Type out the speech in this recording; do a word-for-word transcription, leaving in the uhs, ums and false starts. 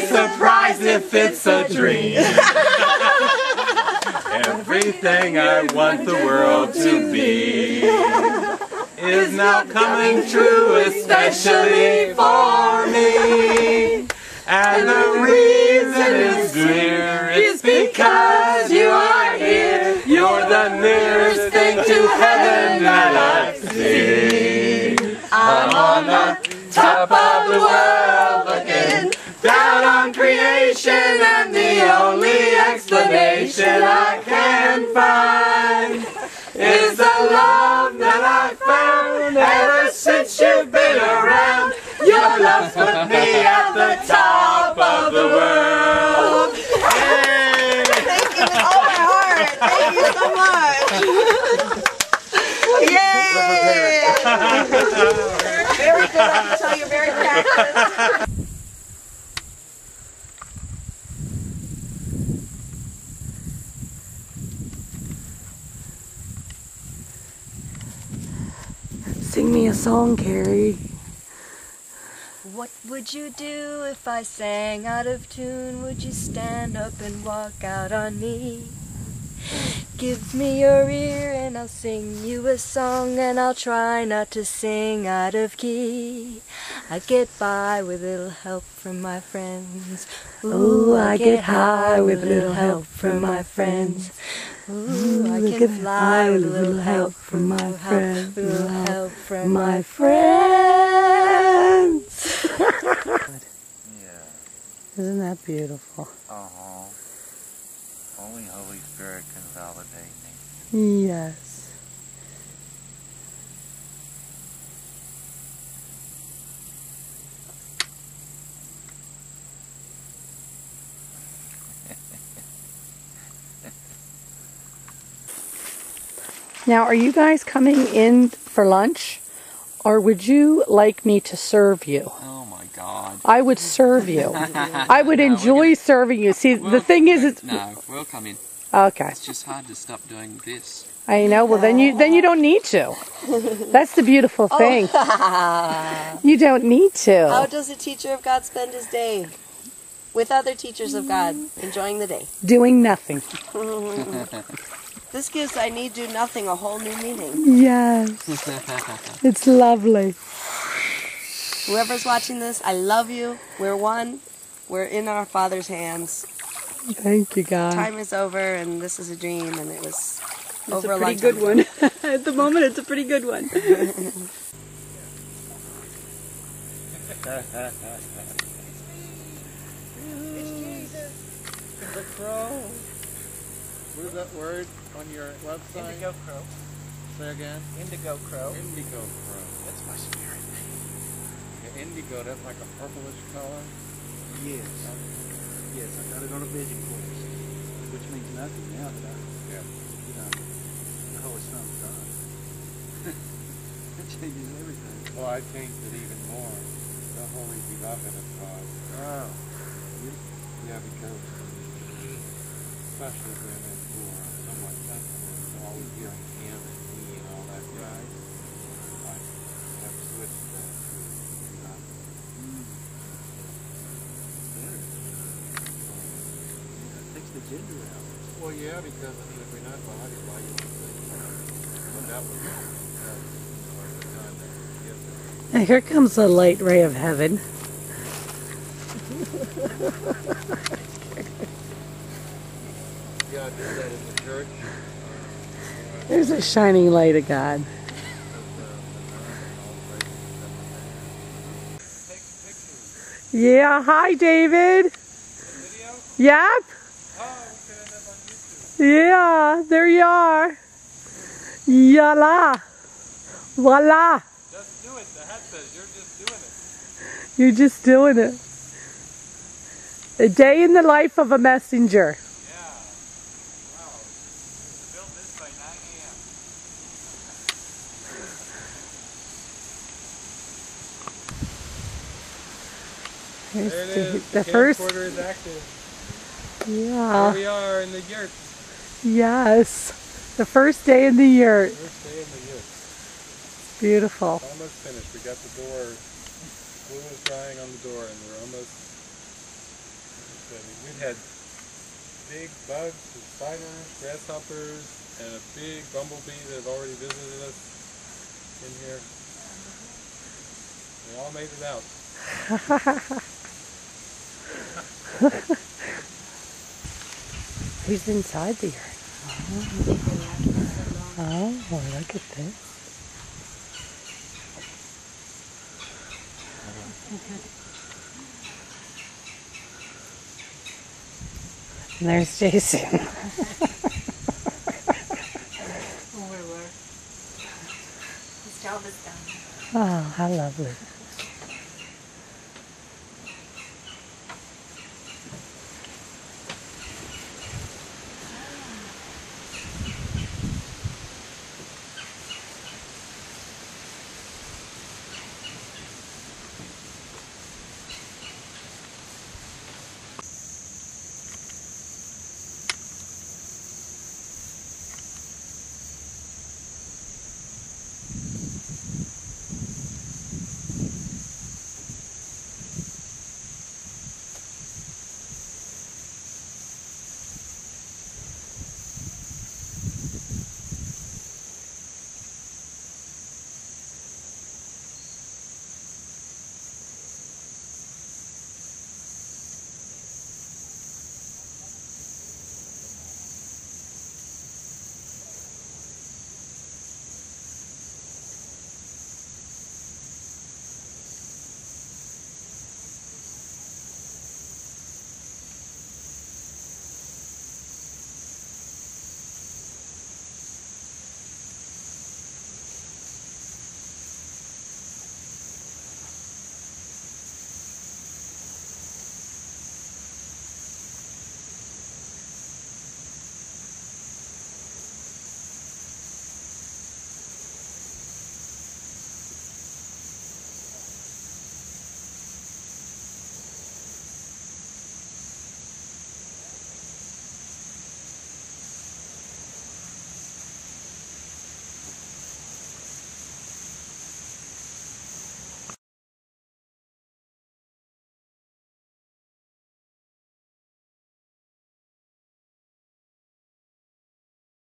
be surprised if it's a dream. Everything I want the world to be is now coming true, especially for me. And the reason is clear, it's because you are here. You're the nearest thing to heaven that I see. I'm on the top of the world looking down on creation, and the only explanation I can find is the love that I've found ever since you've been around. Your love put me at the top of the world. Yay! Thank you with all my heart. Thank you so much. Yay! Very good. I can tell you're very practiced. Sing me a song, Carrie. What would you do if I sang out of tune? Would you stand up and walk out on me? Give me your ear and I'll sing you a song, and I'll try not to sing out of key. I get by with a little help from my friends. Ooh, I get high with a little help from my friends. Ooh, I can fly with a little help from my friends. With a little help from my friends. Isn't that beautiful? Uh-huh. Only Holy Spirit can validate me. Yes. Now, are you guys coming in for lunch, or would you like me to serve you? Oh my God! I would serve you. I would no, enjoy gonna, serving you. See, we'll, the thing is, it's no, we'll come in. Okay. It's just hard to stop doing this. I know. Well, then you then you don't need to. That's the beautiful thing. Oh. You don't need to. How does a teacher of God spend his day? With other teachers of God, enjoying the day. Doing nothing. This gives I need do nothing a whole new meaning. Yes. It's lovely. Whoever's watching this, I love you. We're one. We're in our Father's hands. Thank you, God. Time is over, and this is a dream, and it was it's over a, a pretty good one. At the moment, it's a pretty good one. It's Jesus. The crow. What is that word on your website? Indigo crow. Say again? Indigo crow. Indigo crow. That's my spirit name. Indigo, that's like a purplish color? Yes. Yes, I got it on a vision course. Which means nothing now that I, yeah. you know, the whole Son of God. That changes everything. Well, I changed it even more. The Holy Beloved of God. Oh. Yeah, because especially when always hearing him and me and all that, right? I have switched that to not better. It takes the gender out. Well, yeah, because I mean, if we're not body, why you want to say well, that would be that. And here comes a light ray of heaven. God did that in the church. There's a shining light of God. Yeah, hi David. Video? Yep. Oh, we could end up on YouTube. Yeah, there you are. Yalla. Voila. Just do it. The hat says you're just doing it. You're just doing it. A day in the life of a messenger. Here's there it is. The, the first quarter is active. Yeah. Here we are in the yurt. Yes. The first day in the yurt. First day in the yurt. It's beautiful. We're almost finished. We got the door. Glue is drying on the door, and we're almost I mean, we've had big bugs and spiders, grasshoppers, and a big bumblebee that have already visited us in here. They all made it out. Who's inside the yard? Oh, oh, look at this. And there's Jason. Oh, where were? His job is done. Oh, how lovely.